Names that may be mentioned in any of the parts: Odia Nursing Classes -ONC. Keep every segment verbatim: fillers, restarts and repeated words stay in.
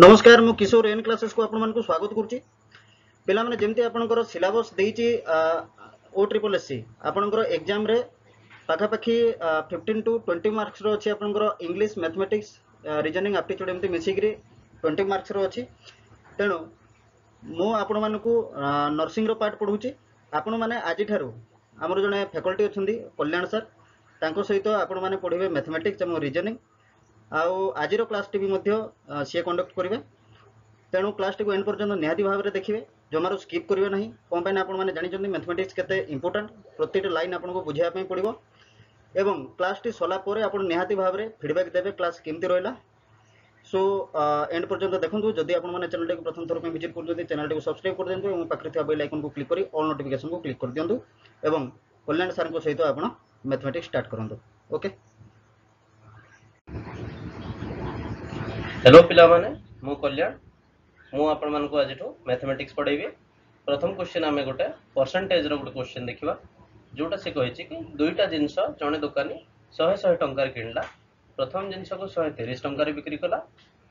नमस्कार मु किशोर N classes को आपण मानकु स्वागत करूची। पिला माने जेमते आपनकर सिलेबस देइची ओ ट्रिपल एस सी आपनकर एग्जाम रे पाखा पाखी पंद्रह टू बीस मार्क्स रो अछि। आपनकर इंग्लिश मैथमेटिक्स रीजनिंग एप्टीट्यूड एमते मिसिकरी बीस मार्क्स रो अछि। तेनु मु आपण मानकु नर्सिंग रो पार्ट पढुची। आपण माने आज थारु हमर जने फैकल्टी अछंदी कल्याण सर, तांको सहित आपण माने पढिबे मैथमेटिक्स एवं रीजनिंग। आउ आज क्लास टी मध्य सी कंडक्ट करेंगे, तेणु क्लास टी एंड पर्यटन निहाती भाव में देखिए, जमार स्कीप करेंगे ना। कौन आप जानते मैथमेटिक्स के इम्पोर्टेंट प्रत्येक लाइन आपको बुझाई पड़ो। एवं क्लास टी सरलापर आप निहाती भाव में फीडबैक देते क्लास केमती रहा। सो एंड पर्यटन देखो, जदि आप चैनल को प्रथम थर पर विजिट कर चैनल को सब्सक्राइब कर दिखाँ और पाखे बेल आइकन को क्लिक कर ऑल नोटिफिकेशन को क्लिक कर दिखाँ और कल्याण सर सहित आप मैथमेटिक्स स्टार्ट करूँ। ओके, हेलो पिला माने, मु कल्याण मु आपण मन को आज मैथमेटिक्स पढ़ेबी। प्रथम क्वेश्चन आम गोटे परसेंटेज रो गोटे क्वेश्चन देखा, जोटा से कही कि दुईटा जिनस जड़े दुकानी शहे शहे टकर किणला। प्रथम जिनस को शहे तीस टकर बिक्री कला,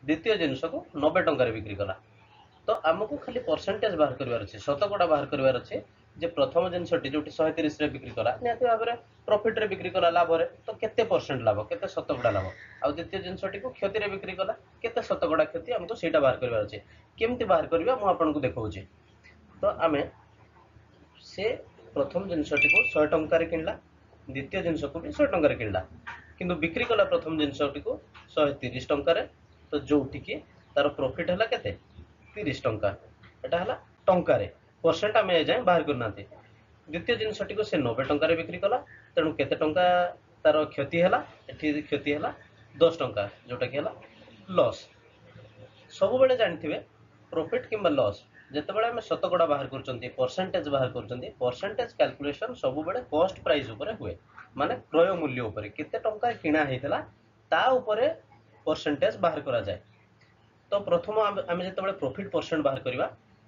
द्वितीय जिनस को नब्बे टकर बिक्री कला। तो आमको खाली परसेंटेज बाहर करार अच्छे, शतकड़ा बाहर करार अच्छे। प्रथम जिनसटी जो शहे तीस बिक्री कला निहाती भाव में प्रॉफिट रे बिक्री कला लाभ रे, तो केते परसेंट लाभ केते शतकड़ा लाभ। आ द्वितीय जिनसटी को क्षति रे बिक्री कला, केते शतकड़ा क्षति, हमको सेटा बाहर करार अच्छे। केमती बाहर करवा मु आपनको देखाउची। तो आमे से प्रथम जिनसटी को शहे टंका रे किनला, द्वितीय जिनस को भी शहे टंका रे किनला, किंतु बिक्री कला प्रथम जिनसटी को शहे तीस टंका रे। तो जोटी की तार प्रॉफिट हला केते तीस टंका, एटा हला टंका रे, परसेंट आम ए जाए बाहर करना। द्वितीय जिनसटी को से नब्बे टकर बिक्री कला, तेणु केते टंका तार क्षति है, ये क्षति है दस टंका, जोटा कि लॉस। सब बेले जानते प्रॉफिट किंबा लॉस जितेबाला आम शतकड़ा बाहर कर परसेंटेज बाहर कर परसेंटेज कैलकुलेशन सब बेले कॉस्ट प्राइस उपर हुए, माने क्रय मूल्य उपर केते टंका किणा होता ता उपरे परसेंटेज बाहर करा जाए। तो प्रथम आम जितेबाला प्रॉफिट परसेंट बाहर करवा,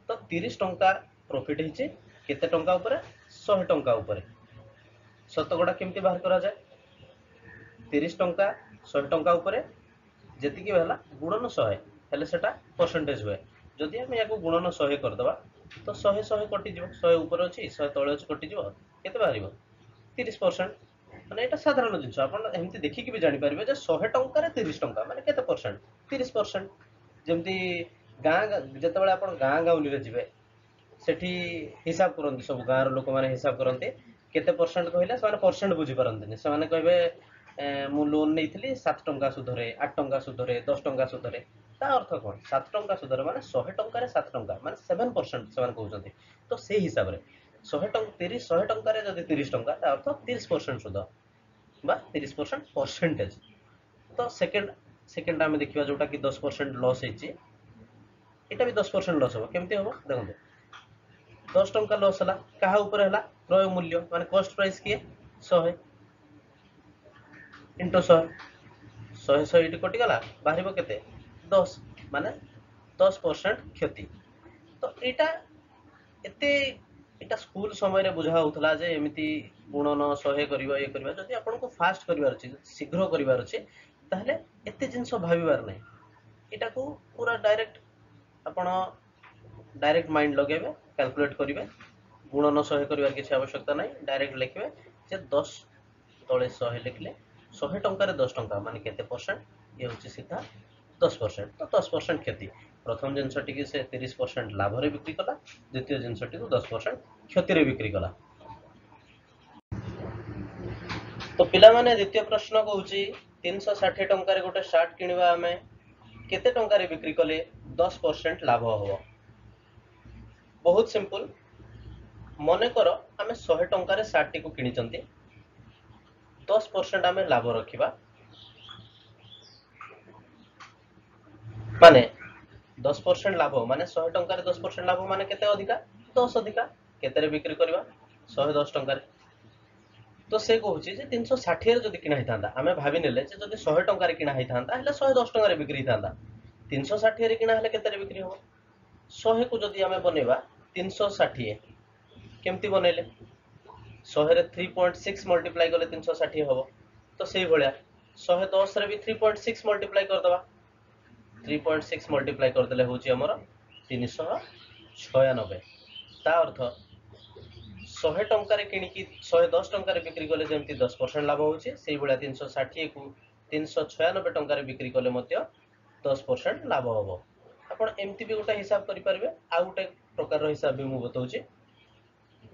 तो तीस टंका प्रॉफिट होती केते टंका ऊपर सौ टंका ऊपर। शतकड़ा केमती बाहर करा जाए, तीस टंका सौ टंका ऊपर जति के होला गुणन सौ हेले सेटा परसेंटेज हुए। जदि हम या गुणन सौ करदबा तो सौ सौ कटि जीव, सौ ऊपर अछि सौ तळे अछि कटि जीव, केते बाहरिबो तीस परसेंट। माने एटा साधारण जिंस आपण एमती देखि के भी जानि पारिबे जे सौ टंका रे तीस टंका माने केते परसेंट तीस परसेंट। जेमती गां जतबेला आपण गां गाउली रे जीवे सेठी हिसाब करते, सब गाँव रोक मैंने हिसाब करते केते परसेंट कहले से परसेंट बुझीपारती से कहे मु लोन नहीं सात टंका सुधरे आठ टंका सुधरे दस टंका सुधरे। ता अर्थ कौन सात टंका सुधरे माने शहे टंका सात टंका माने सेवेन परसेंट से कहते। तो से हिसाब से शहे टंका तीस शहे टंका जब तीस टंका अर्थ तीस परसेंट सुध बा तीस परसेंट परसेंटेज। तो सेकेंड सेकेंड आम देखा जोटा कि दस परसेंट लस होती, यहाँ भी दस परसेंट लस हम केमती हम देखते। दस टंका लस है क्या उपर है क्रय मूल्य माने कॉस्ट प्राइस किए सौ इंटू सौ सौ सौ कटिगला बाहर के दस माने दस परसेंट क्षति। तो यहाँ स्कूल समय बुझाऊला जे एमती गुणन शहे कर ये जब आपको फास्ट कर शीघ्र करते जिनस भावार ना, यहाँ को पूरा डायरेक्ट आपण डायरेक्ट माइंड लगेबे कैलकुलेट करेंगे। गुणन शहे कर किसी आवश्यकता ना, डायरेक्ट लिखे जे दस तले शहे लिखले शहे टकर दस टंका माने केते परसेंट, ये हूँ सीधा दस परसेंट। तो दस परसेंट क्षति प्रथम जिनसटी की से तीस परसेंट लाभ रे बिक्री कला, द्वितीय जिनसटी को दस परसेंट क्षति रे बिक्री कला। तो पिला माने द्वितीय प्रश्न कहूची तीन सौ षाठी टकर गोटे शर्ट किणवा आम केते टकर बिक्री कले दस परसेंट लाभ हम। बहुत सिंपल, मन कर आम शहे टकर शर्ट टी को कि दस परसेंट आम लाभ रखा, माने दस परसेंट लाभ माने शहे टकर दस परसेंट लाभ माने केते अधिका दस अधिका केते रे बिक्री करवा शहे दस टकर। तो से कहूँ तीन सौ षाठी जो किणा होता आम भावी ने जदि शहे टकर किणा होता शहे दस टकर बिक्री होता, तीन सौ षाठी किणा केते रे बिक्री हम। शहे को जदि आम बनवा तीन सौ षाठी केमती बनइले शहे थ्री पॉइंट सिक्स मल्टीप्लाई कले तीन सौ षाठी हम। तो से भाया शहे दस रे भी थ्री पॉइंट सिक्स मल्टीप्लाई करदे थ्री पॉइंट सिक्स मल्टीप्लाई करदे हूँ तीन शह छयानबे अर्थ शहे टकर कि शहे दस टकर बिक्री कले जमी दस परसेंट लाभ हो तीन शौ षाठी को तीन शौ छयानबे टकर बिक्री कले दस परसेंट लाभ हम आप एमती भी गोटे हिसाब करें आ गए प्रकार हिसाब भी मुझे बताऊँ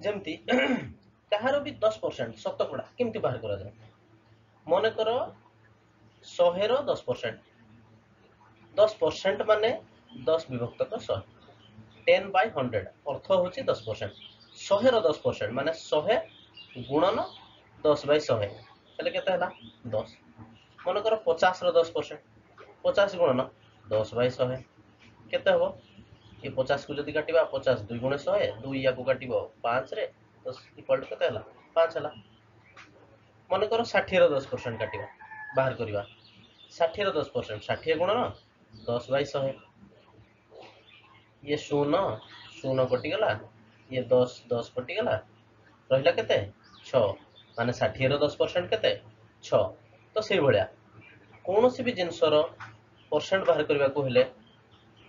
जमती कहार भी दस परसेंट शतकड़ा केमती बाहर कराए मन कर शहे दस परसेंट दस परसेंट मान दस विभक्तक शहे टेन बै हंड्रेड अर्थ हूँ दस परसेंट शहे दस परसेंट मान शहे गुणन दस बै शहे के दस मन कर पचास रस परसेंट पचास गुणन दस बै शहे के ये पचास को जब काटा पचास दुई गुण शहे दुई या काट पाँच रे दस इक्वाल टू के पाँच है मन कर षाठी दस परसेंट काटा बाहर करवा षाठी दस परसेंट षाठी गुण दस बै शहे ये शून शून कटिगला ये दस दस कटिगला रहा के मान षाठी दस परसेंट के तो से भाया कौन सी भी जिनसर परसेंट बाहर करने को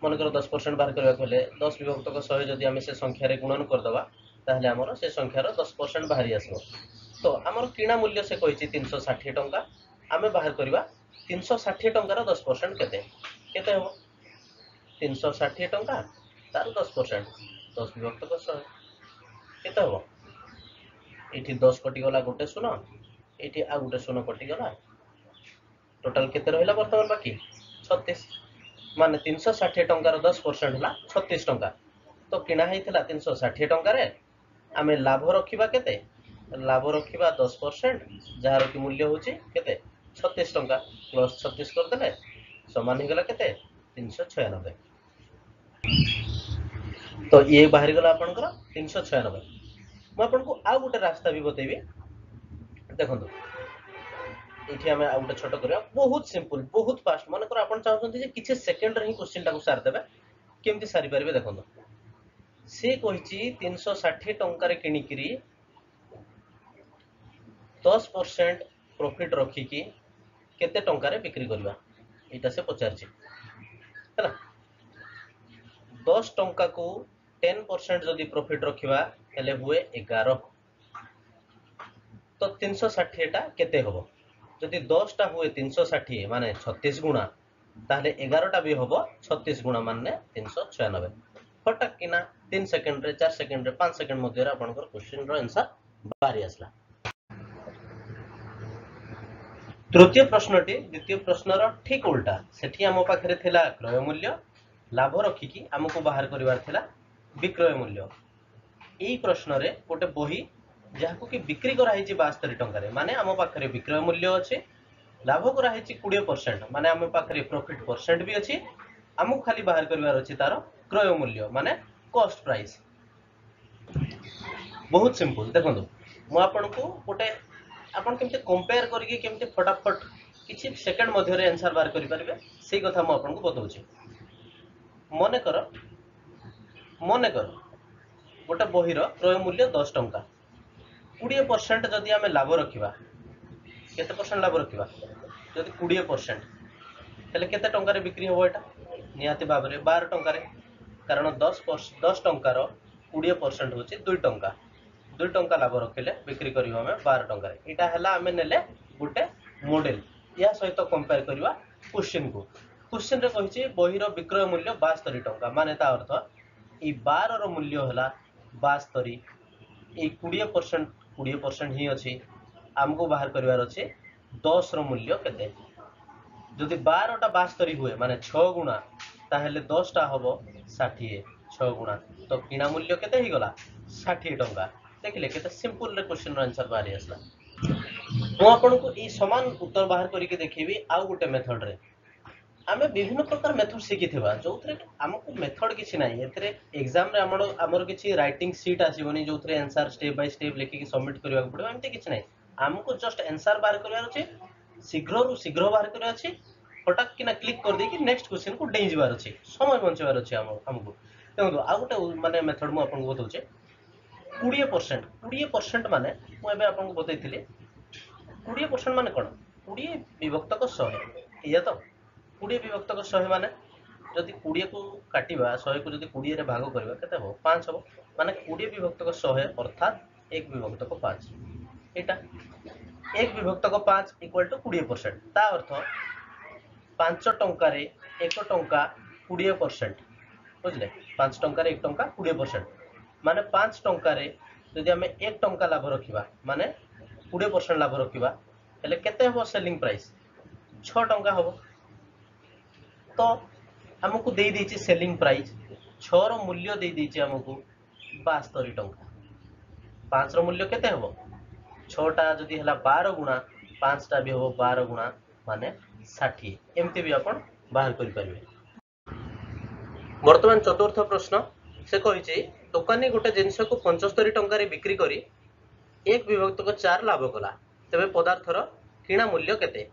मन कर दस परसेंट बाहर करने को दस विभक्तक शहे जदि आम से संख्यार गुणन करदे ताहले आमर से संख्यार दस परसेंट बाहरी आसो तो आमर किणा मूल्य से कही तीन शौ षाठी टंका आम बाहर करवा तीन शौ षाठी टंकार दस परसेंट केते हम तीन शौ षाठी टंका तार दस परसेंट दस विभक्तक शहे केते हम ये दस कटिगला गोटे शून ये आ गोटे शून कटिगला टोटाल केते रहिला बर्तमान बाकी छत्तीस मान तीन शौ षाठी टंकार दस परसेंट है छत्तीस टंका तो किणा होता तीन शौ षाठी टंकार आम लाभ रखा के लाभ रखा दस परसेंट जार कि मूल्य हूँ के छत्तीस टंका प्लस छत्तीस करदे सामान होगा के तीन शौ छयानबे तो ये बाहरी गला आपंकर तीन शौ छयानबे मुझे आ गए रास्ता भी बतेबी देखो ये आम आ गए छोट कर बहुत सिंपल बहुत फास्ट मन कर आप चाहते कि सेकेंड हिं क्वेश्चन टाक सारिदे केमती सारिपारे देखो सी कही तीन शौ षाठी टंकार किणिकी दस परसेंट प्रॉफिट रखिकी केते टंकारे बिक्री करवा इटा से पचार दस टंका को टेन परसेंट जदि प्रॉफिट रखा हेले हुए एगार तो तीन शौ षाठी केते हम जदि दस टा हुए तीन शौ षाठी माने छत्तीस गुणा ताहले एगारटा भी हम छत्तीस गुणा मानने तीन शौ छयानबे फटाक किना तीन सेकेंड रे चार सेकेंड रे पांच सेकेंड मध्य आपनकर क्वेश्चन रो आंसर बाहरी आसला। तृतीय प्रश्नटी द्वितीय प्रश्नर ठीक उल्टा सेठी आम पाखे थिला क्रय मूल्य लाभ रखिकी आमको बाहर करिवार थिला विक्रय मूल्य यही प्रश्न रे गोटे बही जहाँ कि बिक्री कराई बास्तरी टंका माने आम पाखे विक्रय मूल्य अच्छे लाभ कराई कोड़े परसेंट माने आम पाखे प्रॉफिट परसेंट भी अच्छी आमको खाली बाहर करिवार अच्छे तार क्रय मूल्य माने कॉस्ट प्राइस बहुत सिंपल देखो मुझे गोटे आपन केमते कंपेयर करके केमते फटाफट किसी सेकेंड मध्य आंसर बाहर करेंगे से कथा मुझे बताऊँ मन कर मन कर गोटे बहीर क्रय मूल्य दस टंका कोड़े परसेंट जदि आम लाभ रखा केते परसेंट लाभ रखा जदि कोड़े परसेंट हेल्ले केते टंकार बिक्री हम यहाँ निहाती भाव में बार टंकार कारण दस परस दस टंकार कोड़े परसेंट हो दुई टंका दुई टंका लाभ रखिले बिक्री करिबा में बारह टंका इटा हला हमें नेले गुटे मॉडल या सहित कंपेयर करिबा क्वेश्चन को क्वेश्चन रे कहिछि बहिर विक्रय मूल्य बास्तरी टंका माने ता अर्थ ई बारह रो मूल्य हला बास्तरी ई बीस परसेंट बीस परसेंट ही अछि हमको बाहर करिवार अछि दस रो मूल्य केते जदि बारह टा बास्तरी हुए माने छह गुणा ताहले दस टा हबो षाठी छह गुणा तो किणा मूल्य केते ही गला षाठी टंका देखिले केते सिंपल क्वेश्चन रो आंसर बाहर आसला। मु आपन को ई समान उत्तर बाहर करके देखिबी आ गोटे मेथड रे आमे विभिन्न प्रकार मेथड सिखिथिबा जोथरे हमको मेथड किछि नाही एतरे एग्जाम रे हमरो हमर किछि राइटिंग सीट आसीबोनी जोथरे आंसर स्टेप बाय स्टेप लेखि के सबमिट करबा को पड़ो एमते किछि नाही हमको जस्ट आंसर बाहर करबा अछि शीघ्र रु शीघ्र बाहर करबा अछि फटाक किना क्लिक कर दे कि नेक्स्ट क्वेश्चन को डेइ जबार अछि समय बंचबार अछि हमको देखो आ गोटे माने मेथड मु आपन को बताउछे कोड़े परसेंट कोड़े परसेंट मान मुझे आपको बताई थी कोड़े परसेंट मान कौन कोड़े विभक्तक शहे या तो कोड़े विभक्तक शहे मान जदि कोड़े को काटा शहे को जब कोड़े भाग करवा के हम पाँच हम मानने कोड़े विभक्तक शहे अर्थात एक विभक्तक पाँच यहाँ एक विभक्तक पाँच इक्वाल टू कोड़े परसेंट ता अर्थ पांच टकर एक टंका कोड़े परसेंट बुझे पाँच टकर एक टंका कोड़े परसेंट माने पाँच टकर जदि आम एक टंका लाभ रखा माने कोड़े परसेंट लाभ रखा हेल्ले केते हम सेलिंग प्राइस छः टंका हम तो आमको दे देछि सेलिंग प्राइस छः रो मूल्य दे देछि आमको बास्तरी टंका पाँच रो मूल्य केते हम छटा जदि हला बारह गुणा पाँच टा भी हम बारह गुणा माने षाठी एमती भी आपण बाहर करि परिबे। वर्तमान चतुर्थ प्रश्न से कहिछि दुकानी गोटे जिनस को पचहत्तर टंका रे बिक्री करी एक विभक्त को चार लाभ कला तबे पदार्थर किणा मूल्य केते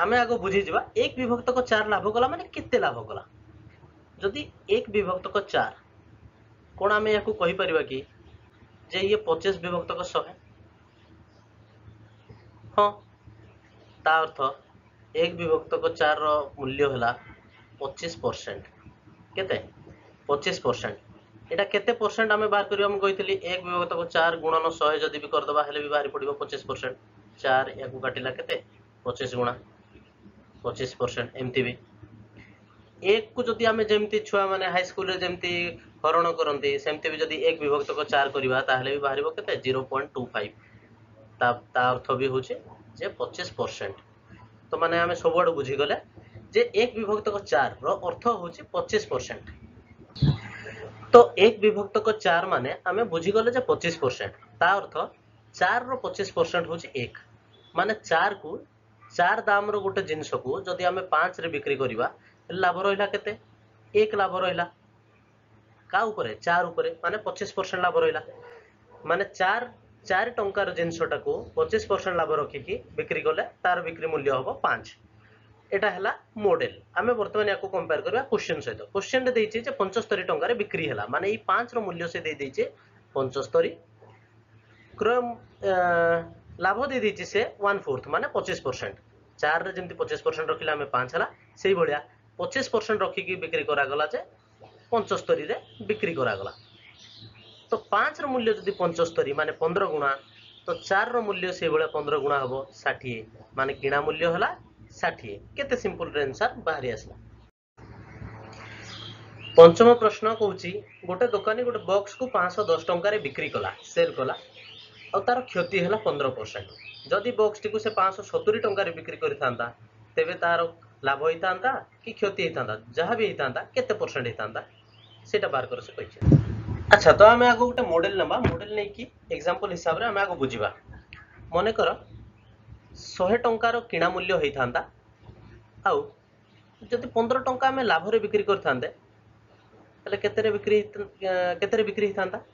आमे आगो बुझी जावा एक विभक्त को चार लाभ कला माने केते लाभ कला जदि एक विभक्त को चार कोण आमे याकू कहि परबा कि जे ये पचास विभक्त को सौ हाँ ता अर्थ एक विभक्त को चार रो मूल्य हला पचीस परसेंट केते पचीस परसेंट एटा केते परसेंट आमे बाहर करियो हम कहितली एक विभक्त को चार गुणन सौ जदि भी करदबा हेले भी बाहर पड़िबो पचीस परसेंट चार याकू काटिला केते पचीस गुणा पचीस परसेंट एमती भी एक को जदि आम जमी छुआ मैंने हाई स्कूल जमी हरण करती सेमती भी जदि एक विभक्त को चार करवा ताहले भी बाहर के जीरो पॉइंट टू फाइव अर्थ भी हूँ जे पचीस परसेंट तो माने आम सब आड़ बुझीगले जे एक विभक्त को चार रर्थ हूँ पचीस परसेंट तो एक विभक्त को चार माने आम बुझीगले पचीस परसेंट ता अर्थ चार रचिश परसेंट हूँ एक माने चार को चार दाम रो गोटे जिनस को जदि आम पाँच रे बिक्री करवा लाभ रहा के एक लाभ रहा क्या उपर चार उपर माने पचीस परसेंट लाभ रहा माने चार चार टंकार जिनसटा को पचीस परसेंट लाभ रखिकी बिक्री कले तार बिक्री मूल्य हम पाँच एटा है मॉडल आम बर्तमान या कंपेयर करवा क्वेश्चन सहित क्वेश्चन देती पचहत्तर टंकार बिक्री है माने पाँच रूल्य से देती पचहत्तर क्रय लाभ दे देछि से वन फोर्थ माने पचीस परसेंट चार रे जमती पचीस परसेंट रखिले आम पाँच है से भाया पचीस परसेंट रखिकी बिक्री करागला जे पचहत्तर रे बिक्री करागला तो पाँच रूल्य जदि पचहत्तर माने पंद्रह गुणा तो चार रूल्य से भाया पंद्रह गुणा हम षाठी माने किणा मूल्य है षाठी केते सिंपल रे आंसर बाहरी आसला। पंचम प्रश्न कहूँ गोटे दुकानी गोटे बक्स को पाँच सौ दस टकर बिक्री कला सेल कला और तार क्षति है पंद्रह परसेंट जदि बक्स टी से पाँच सौ सतुरी टकर बिक्री करता तेज तार लाभ होता कि क्षति होता जहाँ भी होता केते परसेंट होता से बार कर से कही अच्छा तो आम आगे गोटे मॉडल नवा मॉडल नहीं कि एग्जांपल हिसाब से आम आगे बुझा मन कर सौ टकर किणा मूल्य होता आउ जदि पंद्रह टंका आम लाभ रे बिक्री करते बिक्री केते बिक्री होता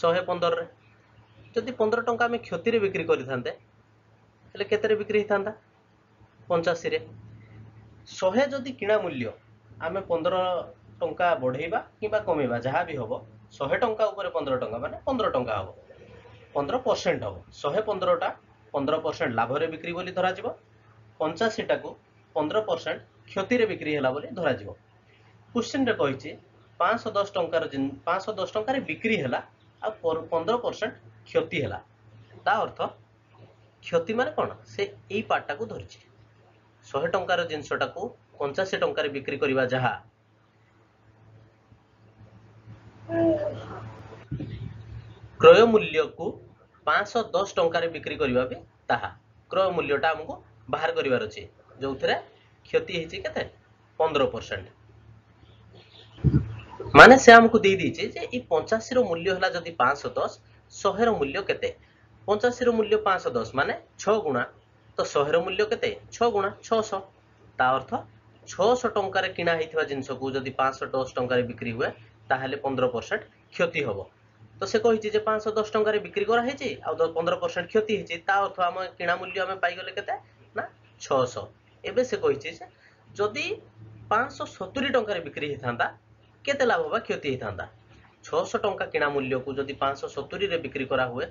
शहे पंद्रह जदि पंद्रह टंका आम क्षति बिक्री करते केते बिक्री होता पंचाशी शहे जदि किणा मूल्य आम पंद्रह टंका बढ़ेबा कि कमेबा जहाँ भी हम शहे टंका उपर पंद्रह टंका माने पंद्रह टंका हम पंद्रह परसेंट हम शहे पंद्रहटा पंद्रह परसेंट लाभ रे बिक्री बोली धरा जीवो पंचाशीटा को पंद्रह परसेंट क्षति बिक्री है बोली धरा जीवो। क्वेश्चन रे कहिछि पाँच सौ दस टंका पाँच सौ दस टंका बिक्री है आ पंद्रह परसेंट क्षति है ता अर्थ क्षति माने कौन से यही पार्टा को धरती शहे टंकार जिनसटा को पंचाशी टंकार बिक्री करवा जहा क्रय मूल्य को पाँच सौ दस टंकार बिक्री करवा भी ताहा क्रय मूल्यटा आमको बाहर करिवार अछि जो थरे क्षति हिछि केते पंद्रह परसेंट माने से आमको दे दिछि जे ई पंचाशी रो मूल्य हला जदि पाँच सौ दस शहे मूल्य के पंचाशी मूल्य पाँच सौ दस माने छः गुणा तो शहे मूल्य के छः गुणा छःश अर्थ छःश टकर किणा होता जिनस को जब पाँच सौ दस टकर बिक्री हुए ताहले पंद्रह परसेंट क्षति हम तो से कही पाँच सौ दस टकर बिक्री कराई पंद्रह परसेंट क्षति होती आम किणा मूल्य आम पाइले के छःश एवं से कही जदि पाँच सौ सतुरी टकर बिक्री होता के लाभ बा क्षति होता छःश टंका किणा मूल्य को जदि पाँच सौ सतुरी रे बिक्री करा हुए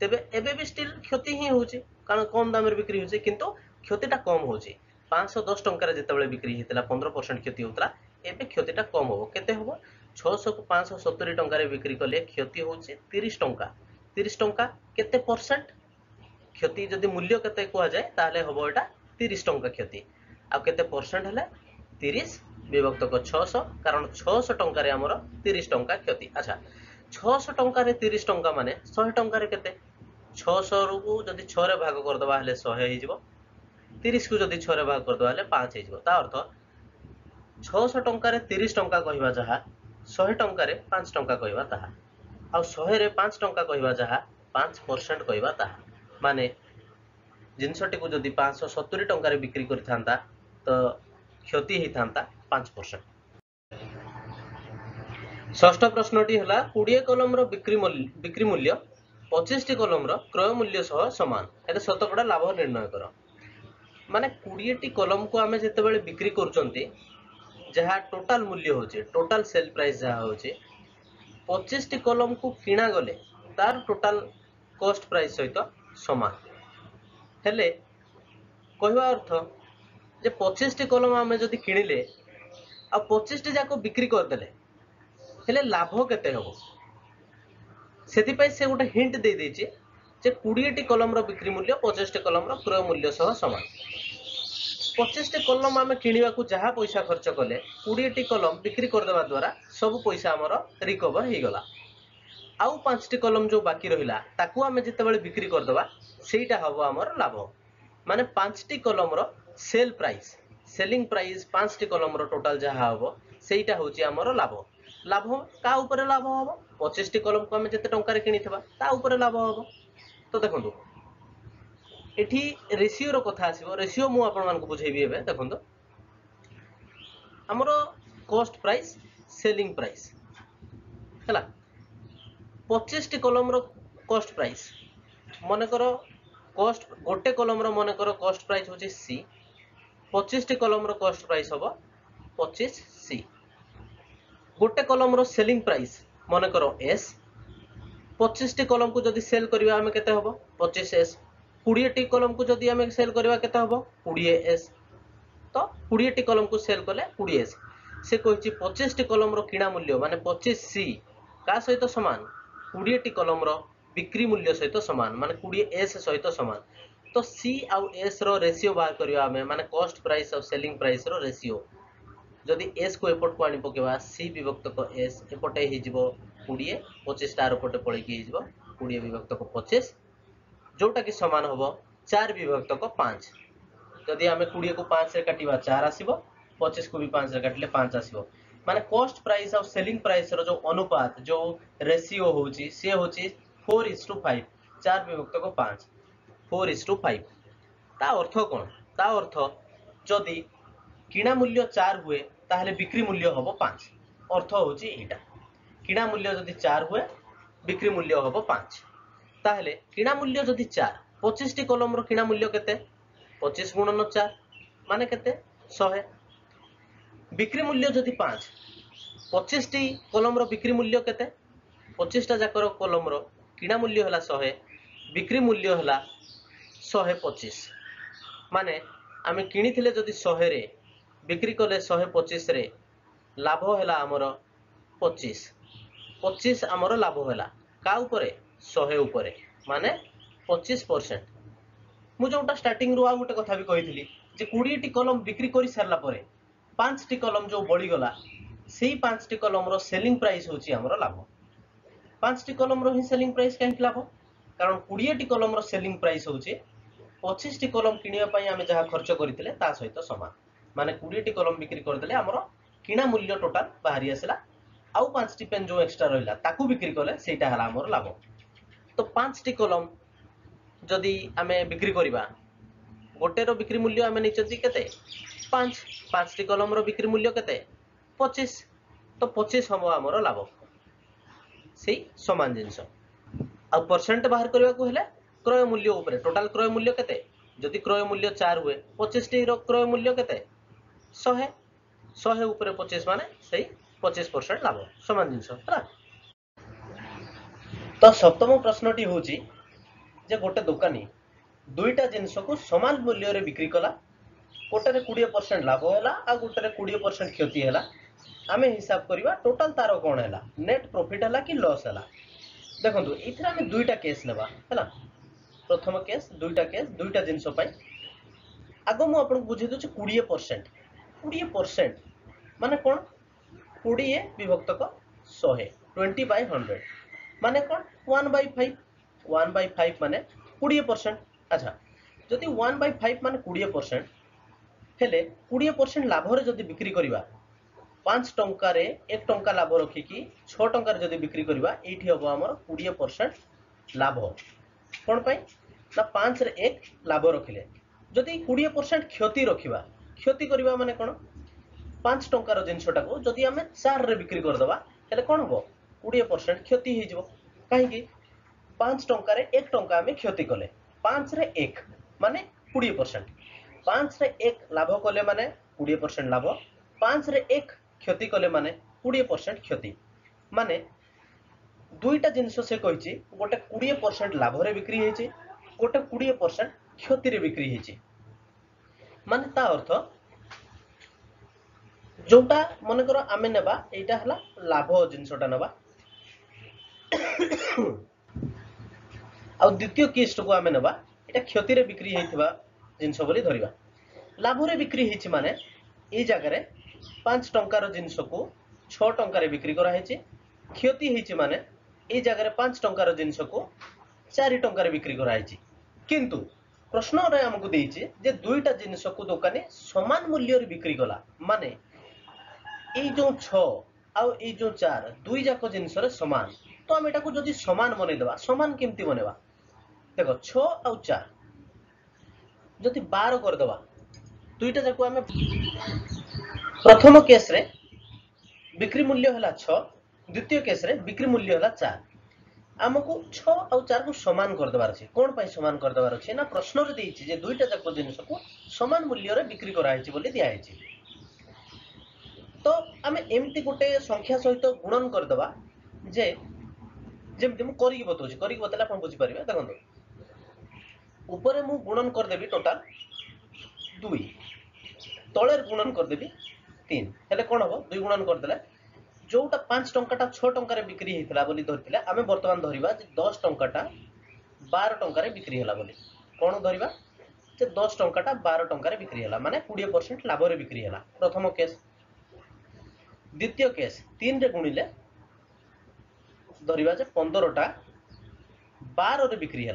तेबे एबे भी स्टिल क्षति ही होउची कारण कम दाम रे बिक्री होउची किंतु क्षतिटा कम होउची पांचश दस टकर जिते बिक्री होता पंद्रह परसेंट क्षति होता एवं क्षतिटा कम हम केते हम छःश को पांचश सतुरी टकर बिक्री कले क्षति हूँ तीस टंका तीस टंका केते परसेंट क्षति जदि मूल्य केते कह जाए ताले हम यहाँ तीस टंका क्षति आते परसेंट है तीस विभक्त को छःश कारण छःश टकर आमर तीस टंका क्षति। अच्छा छःश टकर तीस टंका मान शहे टकर के छःश रु जदि छः भाग करदे हेल्ले शहे हो तीस को जदि छः भाग करदे पाँच होर्थ छःश टकर तीस टंका कहवा जहाँ शहे टकर पाँच टंका कहवा ताहा आउ शहे पाँच टंका कहवा जहाँ पाँच परसेंट कहवा ताहा माने जिनसटी को जदि पाँचश सतुरी टकर बिक्री करता तो क्षति होता पाँच परसेंट। षष्ठ प्रश्नटी है बीस कलम बिक्री बिक्री मूल्य पच्चीस टी कलम क्रय मूल्य सह समान ये शतकड़ा लाभ निर्णय कर माने बीस टी कलम को आम जिते बिक्री कर जहाँ टोटाल मूल्य होचे टोटाल सेल प्राइस जहाँ होचे पच्चीस टी कलम को किणा गले तार टोटाल कॉस्ट प्राइस सहित समान हेले कहवा अर्थ जे पच्चीस टी कलम आम जदि किणिले आ पच्चीस टी जाक बिक्री करदे हेले लाभ केते हो सेतिपय से गोटे हिंट दे देछि जे बीस टी कलम रो बिक्री मूल्य पच्चीस टी कलम रो क्रय मूल्य सह समान पच्चीस टी कलम आम किणवाकू जहाँ पैसा खर्च कले बीस टी कलम बिक्री करदे द्वारा सब पैसा आमर रिकवर होगा आउ पाँच टी कलम जो बाकी रहा ताकू आम जिते बिक्री करदे सेटा हम आमर लाभ माने पाँच टी कलम रो सेल प्राइस सेलिंग प्राइस पाँच टी कलम रो टोटाल जहाँ हम सेटा हूँ आमर लाभ लाभ का ऊपर लाभ हम पच्चीस टी कलम को आम जिते टंका किणीथिबा ता ऊपर लाभ हम तो देखो एठी रेसीओ कथा आसीबो रेसीओ मु आपण मानक बुझेबी एबे देखंतो हमरो कॉस्ट प्राइस सेलिंग प्राइस हला पच्चीस टी कॉलम रो कॉस्ट प्राइस माने करो कॉस्ट गोटे कॉलम रो माने करो कॉस्ट प्राइस होची सी पच्चीस टी कॉलम रो कॉस्ट प्राइस होबो पच्चीस सी गोटे कॉलम रो सेलिंग प्राइस माने करो एस पच्चीस टी कॉलम को जदी सेल करबा हम केते होबो पच्चीस एस बीस टी कलम को जदि आम सेल करवा केते हबो बीस एस तो बीस टी कलम को सेल कले बीस एस से कहछि पच्चीस टी कलम रो किणा मूल्य माने पच्चीस सी का सहित समान बीस टी कलम रो बिक्री मूल्य सहित समान माने बीस एस सहित समान तो सी आउ एस रो रेशियो बाहर करवा आम माने cost price of selling price रो रेशियो जदि एस को एपोर्ट को आनी पकेबा सी विभक्त को एस एपोटे हि जिवो बीस पच्चीस तार पटे पळि कि हि जिवो बीस विभक्त को पच्चीस जोटा कि समान हम चार विभक्त को पाँच जदि आम बीस को पाँच रे काटा चार आसो पच्चीस को भी पाँच रे काटिले पाँच आसो माने कॉस्ट प्राइस और सेलिंग प्राइस रो जो अनुपात जो रेशियो होची से होची फोर इज टू फाइव चार विभक्त को पाँच फोर इज टू फाइव ता अर्थ कौन ता अर्थ जदि किणा मूल्य चार हुए ताहले बिक्री मूल्य हम पाँच अर्थ होची एटा किणा मूल्य जदि चार हुए बिक्री मूल्य हम पाँच ताहले किणा मूल्य जदि चार पच्चीस टी कलम रो किणा मूल्य केते पच्चीस गुणन चार माने केते सौ बिक्री मूल्य जदि पाँच पच्चीस टी कलम रो बिक्री मूल्य केते पच्चीस टा जाकर कलम रो किणा मूल्य हला सौ बिक्री मूल्य हला एक सौ पच्चीस माने आमे किणीथिले जदि सौ रे बिक्री कले एक सौ पच्चीस रे लाभ हला हमरो पच्चीस पच्चीस हमरो लाभ हला का ऊपर सौ उपर माने पच्चीस परसेंट मुझे जोटा स्टार्टिंग रू आ गोटे कथा भी कही बीस टी कलम बिक्री कर सारा पाँच टी कलम जो बढ़ीगला से पाँच टी कलम रो सेलिंग प्राइस होची हमरो लाभ पाँच टी कलम रो ही सेलिंग प्राइस कहीं लाभ कारण बीस टी कलम रो सेलिंग प्राइस होची पच्चीस टी कलम किनिया पई आमे जहाँ खर्च करथिले ता सहित समान माने बीस टी कलम बिक्री करदेले हमरो किणा मूल्य टोटाल बाहरी आसला आउ पाँच टी पेन जो एक्स्ट्रा रहिला ताकू बिक्री कले सेटा हला हमरो लाभ तो पाँच टी कलम जदि आम बिक्री करवा गोटे रो बिक्री मूल्य आम नहीं केते पाँच पाँच टी कलम रो बिक्री मूल्य केते पच्चीस तो पच्चीस हम आमर लाभ से समान जिनस आ परसेंट बाहर करने को हेले क्रय मूल्य ऊपर टोटाल क्रय मूल्य केते जदि क्रय मूल्य चार हुए पच्चीस टी रो क्रय मूल्य केते सौ सौ ऊपर पच्चीस माने से पच्चीस परसेंट लाभ समान जिनस है। तो सप्तम प्रश्नटी हूँ जे गोटे दुकानी दुईटा जिनस को समान मूल्य रे बिक्री कला गोटे कोड़े परसेंट लाभ है आ गोटे कोड़े परसेंट क्षति है आम हिसाब करवा टोटाल तार कौन है नेट प्रॉफिट है कि लॉस है। देखो ये दुईटा केस ना है प्रथम केस दुईटा केस दुईटा जिनपाई आग मुझे बुझे दूसरी कोड़े परसेंट कोड़े परसेंट मान कौन कोड़े विभक्तक शहे ट्वेंटी बै हंड्रेड मान कौन one by five one by five मान कोड़े परसेंट। अच्छा जदि वन बै फाइव मान कोड़े परसेंट हेले कोड़े परसेंट लाभर जब बिक्री करवा पाँच टंकार एक टंका लाभ रखिकी छः टंकार जब बिक्री करवा ये हम आम कोड़े परसेंट लाभ कौन पाई ना पाँच रे एक लाभ रखिले जदि कोड़े परसेंट क्षति रखा क्षति करवा माने कौन पाँच टंकार जिनसटा को जदि आम चार रे बिक्री करदे हेल्ले कौन हम कोड़े परसेंट क्षति हो कहीं पाँच टंकार एक टंका आम क्षति कले पाँच रे एक माने कोड़े परसेंट पाँच रे एक लाभ कले माने कोड़े परसेंट लाभ पाँच रे एक क्षति कले माने कोड़े परसेंट क्षति माने दुईटा जिनस से कही गोटे कोड़े परसेंट लाभ रे बिक्री होती गोटे कोड़े परसेंट क्षति रे बिक्री होती मान ता अर्थ जोटा मनकर आम नेबा एटा हला लाभ जिनसटा नेबा आ द्वितीय केस को आम नेबा एटा क्षति रे बिक्री होइतबा जिनस बोली धरिबा लाभ रे बिक्री हिच माने ए जगह रे पाँच टंकार जिनस को छः टंकार बिक्री करा हिच क्षति हिच माने ए जगह रे पाँच टंकार जिनस को चार टंकार बिक्री करा हिच किंतु प्रश्न रे हमकु देइछि जे दुईटा जिनस को दुकाने समान मूल्य रे बिक्री कला माने ए जो छः आ ए जो चार दुई जाक जिनस रे समान तो आम एटा को जदि समान बनेदबा समान केमती बनेबा देखो छः आ चार जदि बार करदे दुईटा जाक आम प्रथम केस रे बिक्री मूल्य है छः द्वितीय केस रे बिक्री मूल्य है चार आमको छः आ चार को समान करदेबार अच्छे कौन पर समान करदेबार अच्छे ना प्रश्न दे दुईटा जाक जिनस को समान मूल्य रे बिक्री कराई दिखाई तो आम एमती गोटे संख्या सहित गुणन करदे जे जमी मुझे करी बताऊँ करी बताइले आप बुझीपर देखो ऊपर मु गुणन करदेवी टोटाल दुई तले गुणन करदेवी तीन हेल्ले कौन हम दुई गुणन करदे जोटा पाँच टंकाटा छः टंकार बिक्री होता धरते आम बर्तमान धरवा दस टंकाटा बार टंकार बिक्री है कौन धरवा जे दस टंकाटा बार टंकार बिक्री है माने कोड़े परसेंट लाभ रे बिक्री है प्रथम केस द्वितीय केस तीन रे गुणिले धरवा जे पंदरटा बार रे बिक्री है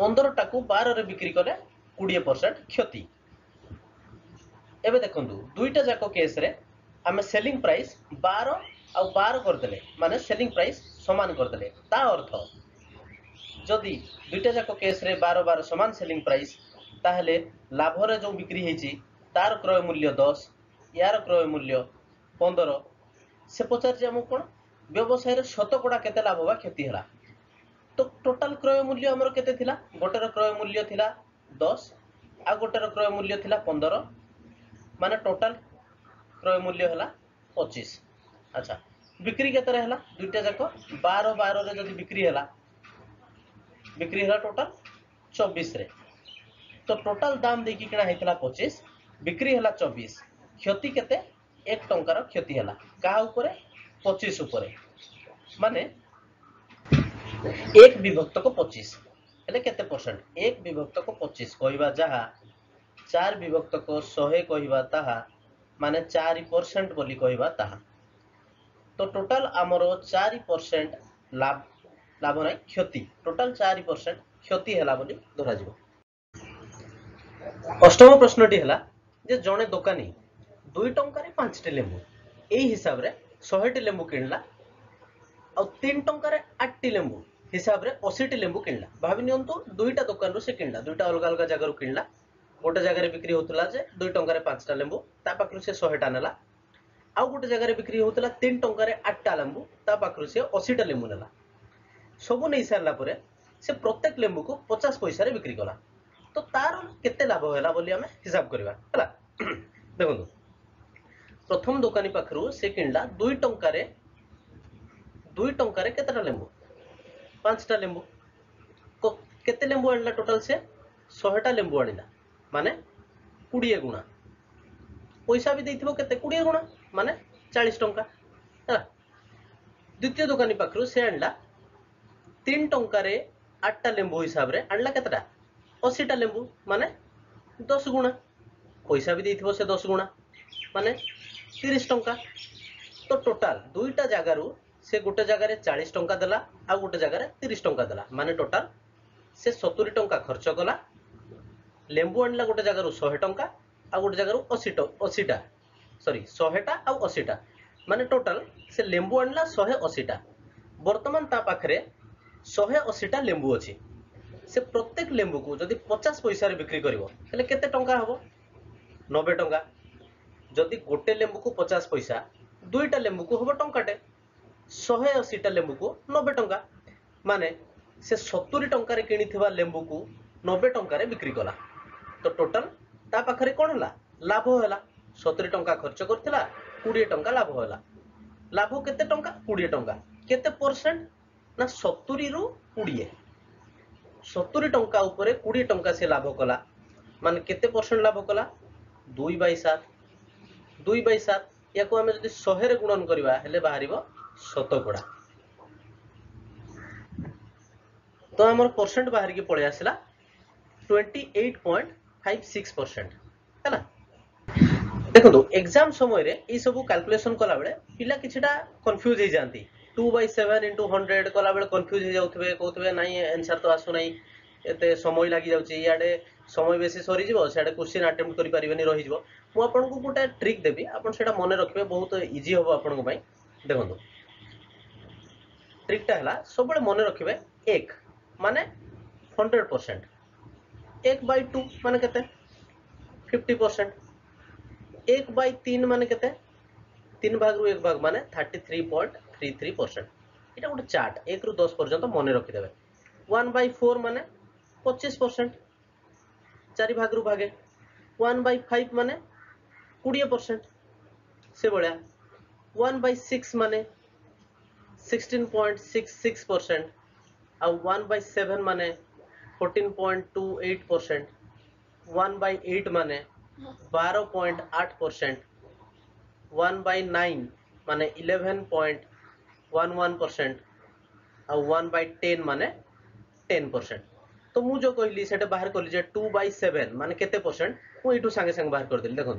पंदर टाक बार रे बिक्री कले कोड़े परसेंट क्षति। एवं देखो दुईटा जाक केस रे आम सेलिंग प्राइस बार आ बार करदे माने सेलिंग प्राइस समान करदे ता अर्थ जदि दुईटा जाक केस रे बार बार समान सेलिंग प्राइस ताहले लाभ रे जो बिक्री होती तार क्रय मूल्य दस यार क्रय मूल्य पंदर से पचार आम कौन व्यवसाय शतकड़ा केते लाभ बा क्षति है तो टोटाल क्रय मूल्य हमर केते थिला गोटेर क्रय मूल्य थिला दस आ गोटेर क्रय मूल्य थिला पंद्रह माने टोटाल क्रय मूल्य हला पच्चीस। अच्छा बिक्री केते हला दुईटा जाक बारह बारह रे जदी बिक्री हला बिक्री हला टोटाल चौबीस रे तो टोटाल दाम देखि किना हेतला पच्चीस बिक्री हला चौबीस क्षति केते एक टंकार क्षति हला का ऊपर पच्चीस ऊपर माने एक विभक्त को पच्चीस हेल्ले केते परसेंट एक विभक्त को पच्चीस कहवा जहा चार विभक्त को शहे कहवा ताहा माने चार परसेंट बोली कहवा ताहा तो टोटाल आमर चार परसेंट लाभ लाभ ना क्षति टोटाल चार परसेंट क्षति है धर जाव। अष्टम प्रश्नटी है जे जड़े दोकानी दुई टंकार पांच टी लेम्बू यही हिसाब से शहे टी लेम्बू किणला आ तीन टंकार आठ टी लेम्बू हिसाब रे अस्सी टी लेम्बू किणला भाव नियंतु दुईटा दुकान रू से किणला दुईटा अलग अलग जगह किणला गोटे जगह बिक्री होता जे दुई टंकार पांचटा लेम्बू ता पाखरु से शहेटा नेला आउ गोटे जगह बिक्री होता तीन टंकार आठटा लेम्बू ता पाखरु से अस्सीटा लेम्बू नेला सबू नहीं सारा पर से प्रत्येक लेम्बू को पचास पैसा बिक्री कला तो तार केते लाभ हैला बोली आमे हिसाब करबा हैला। देखंतु प्रथम दुकानी पाखरु से किणला दुई टंकार दुई टंकार केतेटा लेम्बू पांचटा लेम्बू केते लेम्बू आनिला टोटाल से शहेटा लेम्बू आनिला माने कोड़े गुणा पैसा भी देथिबो केते कोड़े गुणा माने चालीस टंका है। द्वितीय दुकानी पाखरु से आणला तीन टंकारे आठटा लेंबू हिसाब रे आणला केतेटा अस्सीटा लेंबू माने दस गुणा पैसा भी देथिबो से दस गुणा माने तीस टंका। तो टोटाल दुईटा जगारू से गोटे जगार चालीस टंका देला आ गोटे जगार तीस टंका देला माने टोटाल से सत्तरी टंका खर्च कला। लेंबू आणला गोटे जगारू सौ टंका आ गोटे जगारू अस्सी अस्सीटा सॉरी सौ टा आ अस्सीटा माने टोटाल से लेंबू आणला एक सौ अस्सी टा। वर्तमान ता पाखरे एक सौ अस्सी टा लेंबू अछि। से प्रत्येक लेंबू को जदि पचास पैसा रे बिक्री करिवो तले केते टंका हबो नब्बे टंका। जदि गोटे लेंबू को पचास पैसा दुईटा लेंबू को हम टंकाटे शहे अशीटा लेंबू को नब्बे टंका माने से सत्तरी टंकार किणीथिबा लेंबू को नब्बे टंकार बिक्री कला। तो टोटल ता पाखरे कोन होला लाभ होला सत्तरी टंका खर्च करथिला बीस टंका लाभ होला। लाभ केते टंका बीस टंका केते परसेंट ना सत्तरी रु बीस सत्तरी टंका ऊपर बीस टंका से लाभ कला माने केते परसेंट लाभ कला दो बटा सात दो बटा सात या को हम जदि सौ रे गुणन करबा हेले बाहरिबो शतकड़ा। तो आमर परसेंट बाहर की पड़े आसला अट्ठाईस पॉइंट छप्पन परसेंट है ना। देखो एग्जाम समय रे ई सब कैलकुलेशन कला बेले पिला किछटा कंफ्यूज हो जांती two by seven into hundred कला बेले कंफ्यूज हो जाउथबे कहतबे नाही आंसर तो आसु नाही एते समय लागि जाउची याडे समय बेसी सरी जिवो सेडे क्वेश्चन अटेम्प्ट करि परिबेनी रहि जिवो। मु आपन को गोटा ट्रिक देबी आपन सेटा मने रखबे बहुत इजी होबो आपन को भाई। देखो ट्रिकटा है सब मन रखिए एक माने हंड्रेड परसेंट एक बाय टू माने केते फिफ्टी परसेंट एक बाय तीन माने केते तीन भाग रु एक भाग माने thirty three point three three percent यहाँ गोटे चार्ट एक रु दस पर्यंत मन रखिदेवे। वन बाय फोर माने पच्चीस परसेंट चार भाग रु भागे वन बाय फाइव माने बीस परसेंट से भाया वन बाय सिक्स माने सोलह पॉइंट छियासठ परसेंट और वन बाय सेवेन माने चौदह पॉइंट अट्ठाईस परसेंट वन बाय एट माने बारह पॉइंट आठ परसेंट वन बाय नाइन माने ग्यारह पॉइंट ग्यारह परसेंट और वन बाय टेन माने दस परसेंट। तो मुझे जो कहली से बाहर कल जे टू बाय सेवेन माने केते परसेंट मुझे सांगे सांगे बाहर कर देली। देखो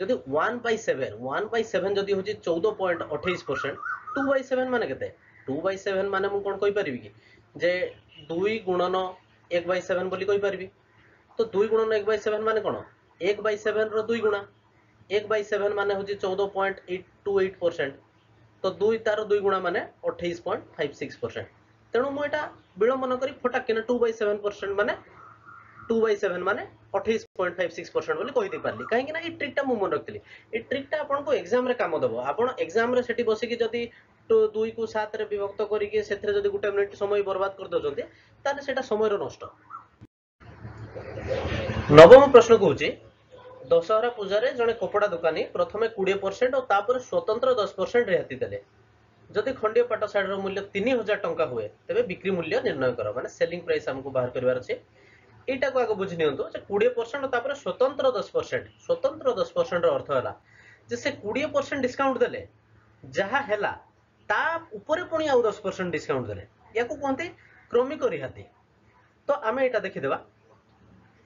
जदि one by seven one by seven जदि होची चौदह पॉइंट अठाईस परसेंट टू बाय सेवेन माने केते टू बाय सेवेन माने मु कोन कहि परिबी कि जे दुई गुणन एक बाय सेवेन बोली कहि परिबी। तो दुई गुणन एक बाय सेवेन माने कोन एक बाय सेवेन रो दुई गुणा एक बाय सेवेन माने होची चौदह point eight two eight percent. तो दुई तारो दुई गुणा माने अठाईस पॉइंट फाइव सिक्स परसेंट। तेणु मु एटा विलंबन करी फटाकिना टू बाय सेवेन परसेंट माने टू बाय सेवेन माने अट्ठाईस पॉइंट छप्पन परसेंट बोली कहि दे परली। काहेकि ना ए ट्रिकटा मु मन रखतली ए ट्रिकटा आपन को एग्जाम रे काम दबो। आपन एग्जाम रे सेठी बसि कि जदी दो को सात रे विभक्त करी के सेथरे जदी गुटे मिनिट समय बर्बाद कर दोजते ताने सेटा समय रो नष्ट। नवम प्रश्न कहूची दशहरा पूजा रे जने कपड़ा दुकानी प्रथमे बीस परसेंट और तापर स्वतंत्र दस परसेंट रियायती देले। जदि खंडिय पाट साड़ी रो मूल्य तीन हज़ार टंका हुए तबे बिक्री मूल्य निर्णय करो माने सेलिंग प्राइस हमको बाहर करबार छै। एटा को आगे बुझि नियंतो जे बीस परसेंट तापर स्वतंत्र दस परसेंट स्वतंत्र दस परसेंट रो अर्थ होला जे से बीस परसेंट डिस्काउंट देले जहा हैला ता ऊपर पणी आ दस परसेंट डिस्काउंट देले या को कोनते क्रमिक रिहाती। तो आमे एटा देखि देबा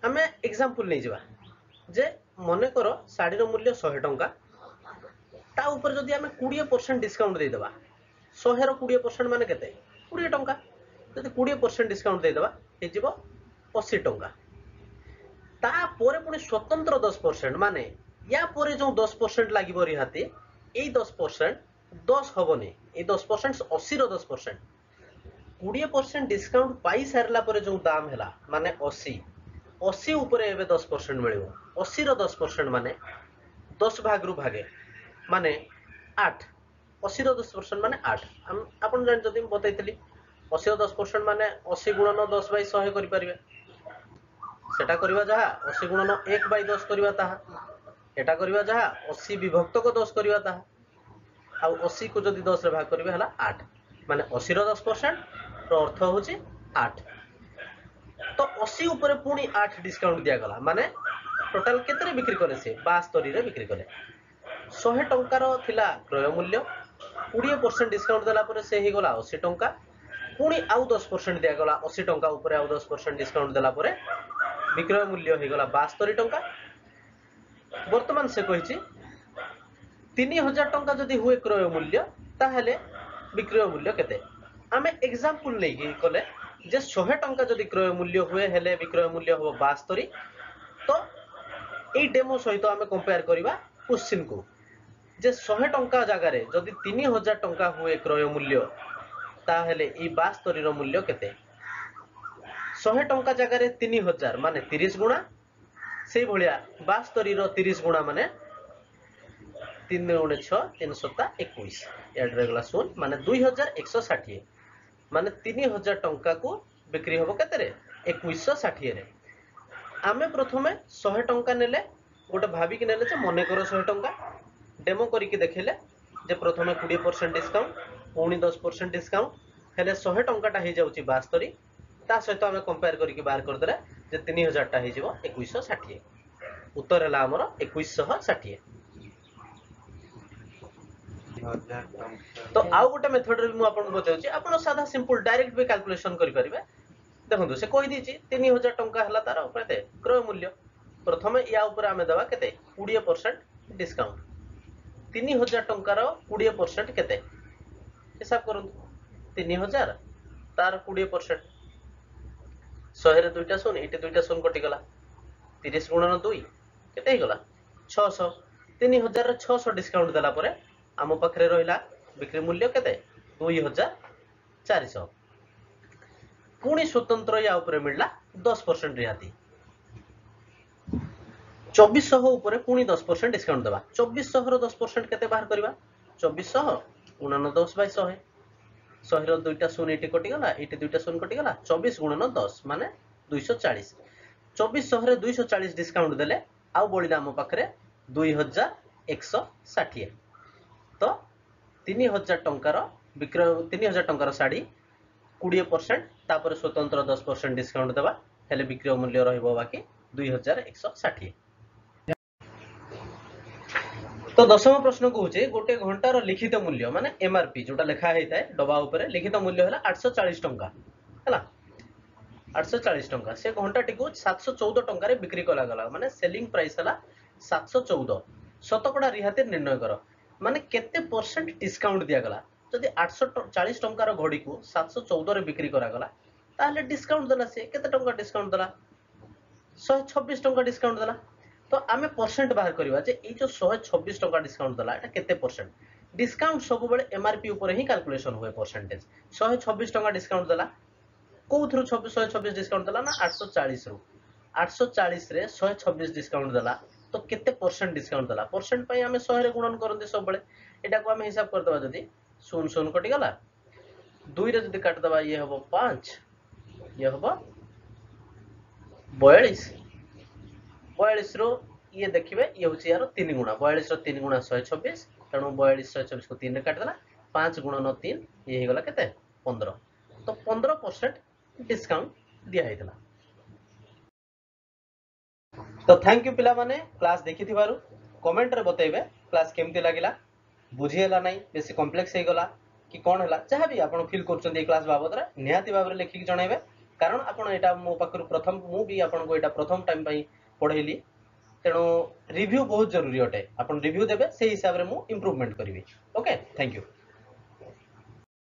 आमे एग्जांपल नै जेबा जे मने करो साड़ी रो मूल्य सौ टंका ता ऊपर जदि आमे बीस परसेंट डिस्काउंट दे देबा सौ रो बीस परसेंट माने केते बीस टंका। जदि बीस परसेंट डिस्काउंट दे देबा हे जिवो अस्सी टंका। तापर पुणी स्वतंत्र दस परसेंट माने या परे जो दस परसेंट लगे रिहाती ये दस परसेंट दस हेनी ये दस परसेंट अशी रस परसेंट कोड़े परसेंट डिस्काउंट पाई सारा जो दाम है माने अशी अशी उपर दस परसेंट मिल अशी रस परसेंट माने दस भाग रु भागे माने आठ अशी रस परसेंट माने आठ आपन जानते बताई अशी रस परसेंट माने अशी गुणन दस बै शहे करें सेटा करवा जहा अशी गुणन एक बै दस करवा एटा करवा जहा अशी विभक्त को दस करवा ताहा आउ अशी को जदि दस रे भाग करबे हला आठ माने अशी रो दस परसेंट अर्थ होची आठ। तो अशी ऊपर पुणी आठ डिस्काउंट दिया गला माने टोटाल केतरे बिक्री करे से बास्तरी रे बिक्री करे सौ टंका रो थिला क्रय मूल्य बीस परसेंट डिस्काउंट देला पर से हे गला अस्सी टंका पुनी आउ दस परसेंट दिया गला अस्सी टंका ऊपर आउ दस परसेंट डिस्काउंट देला पर विक्रय मूल्य हे गला बास्तरी टंका वर्तमान से कहिछि तीन हज़ार टंका जदी हुए क्रय मूल्य ताहले विक्रय मूल्य केते आमे एग्जांपल लेगी कोले जे सौ टंका जदी क्रय मूल्य हुए हेले विक्रय मूल्य हो बास्तरी तो ए डेमो सहित आमे कंपेयर करिबा क्वेश्चन को जे सौ टंका जगह रे जदी तीन हज़ार टंका हुए क्रय मूल्य ताहले ई बास्तरी रो मूल्य केते सौ टंका जगह रे तीन हज़ार माने तीस गुणा सेही भलिया बास्तरी रो तीस गुणा माने तीन गुणे छः तीन सत्ता इक्कीस एड्रेगला शून माने दुई हजार एक सौ षाठी माने तीन हजार टंका को बिक्री हम कैसे इक्कीस षाठी आम प्रथम सौ टंका ने गोटे भाविक ने मन कर सौ टंका डेमो करके देखेले जे प्रथम कोड़े परसेंट डिस्काउंट पुणी दस परसेंट डिस्काउंट हेल्ले सौ टंकाटा हो जाऊँगी बास्तरी ता सहित आम कंपेयर करके बाहर करदे जे तीन हजारटा हो इक्कीस षाठी उत्तर है आमर इक्कीस षाठी तो आउ गोटे मेथड रे मु आपन बताउची आपन सादा सिंपल डायरेक्ट बे कैलकुलेशन करि परिबे देखंतो से कहि दिछि तीन हज़ार टंका हला तार उपरते क्रय मूल्य प्रथमे या ऊपर आमे दवा केते बीस परसेंट डिस्काउंट तीन हज़ार टंका रो बीस परसेंट केते हिसाब करंतो तीन हज़ार तार बीस परसेंट सौ रे दुइटा शून्य एटे दुइटा शून्य कटि गला तीस गुणन दो केते हे गला छह सौ तीन हज़ार रे छह सौ डिस्काउंट देला परे आम पाखे रहा बिक्री मूल्य के दुई हजार चार पुणी स्वतंत्र या उपरे मिलला दस परसेंट रिहाती चौबीस पुणी दस परसेंट डिस्काउंट दबा चौबीस दस परसेंट के बाहर करवा चौबीस गुणन दस बै शहे शहे दुईटा शून्य ये कटिगला ये दुईटा शून्य कटिगला चौबीस गुणन दस मान दुईश चालीस चौबीस शहर दुईश चालीस डिस्काउंट देले आउ बढ़ला आम पाखे दुई हजार एक सौ षाठी तो तीन हजार टंकार विक्रय तीन हजार टंकार साड़ी कोड़े परसेंट तापर स्वतंत्र दस परसेंट डिस्काउंट देवा हेले विक्रय मूल्य रहिबो बाकी दुई हजार एक सौ षाठी तो दशम प्रश्न कहूचे गोटे घंटार लिखित मूल्य माने एमआरपी जोटा लिखा होता है डबा उपर लिखित मूल्य है आठ सौ चालीस टंका है आठ सौ चालीस टंका से घंटाटी को सात सौ चौदह टंकार बिक्री कलागला माने सेलिंग प्राइस है सात सौ चौदह शतकड़ा रिहाती निर्णय कर माने केते परसेंट डिस्काउंट दिया गला जदि आठ सौ चालीस टंका रो घड़ी को सात सौ चौदह रे बिक्री करा गला ताले डिस्काउंट देला से केते टंका डिस्काउंट देला एक सौ छब्बीस टंका डिस्काउंट देला तो आमे परसेंट बाहर करबा जे ई जो एक सौ छब्बीस टंका डिस्काउंट देला एटा केते परसेंट डिस्काउंट सब बेले एमआरपी ऊपर ही कैलकुलेशन होय परसेंटेज एक सौ छब्बीस टंका डिस्काउंट देला कोथरु एक सौ छब्बीस डिस्काउंट देला ना आठ सौ चालीस रु आठ सौ चालीस रे एक सौ छब्बीस डिस्काउंट देला तो केते परसेंट डिस्काउंट दला परसेंट पई हमें सौ रे गुणन करते सब बेले एटा को हमें हिसाब कर दबा जदी शून्य शून्य कटि गला दो रे जदी काट दबा ये हबो पाँच ये हबो बयालीस बयालीस रो ये देखिबे ये होची यार तीन गुणा बयालीस रो तीन गुणा एक सौ छब्बीस तणो बयालीस एक सौ छब्बीस को तीन रे काट दला पाँच गुणन तीन ये हे गला केते पंद्रह तो पंद्रह परसेंट डिस्काउंट दिया हेतला तो थैंक यू पिला माने क्लास देखि थिबारु कमेंट रे बतैबे क्लास केमति लागिला बुझी हैला नै बेसी कॉम्प्लेक्स हे गला कि कोन हैला चाहे भी आपण फील करछन ए क्लास बाबत रे निहाती बाबरे लेखि के जणाइबे कारण आपण एटा मो पाखरु प्रथम मु भी आपण को एटा प्रथम टाइम पई पढैली तेनो रिव्यू बहुत जरूरी होटे आपण रिव्यू देबे से हिसाब रे मु इंप्रूवमेंट करबी ओके थैंक यू।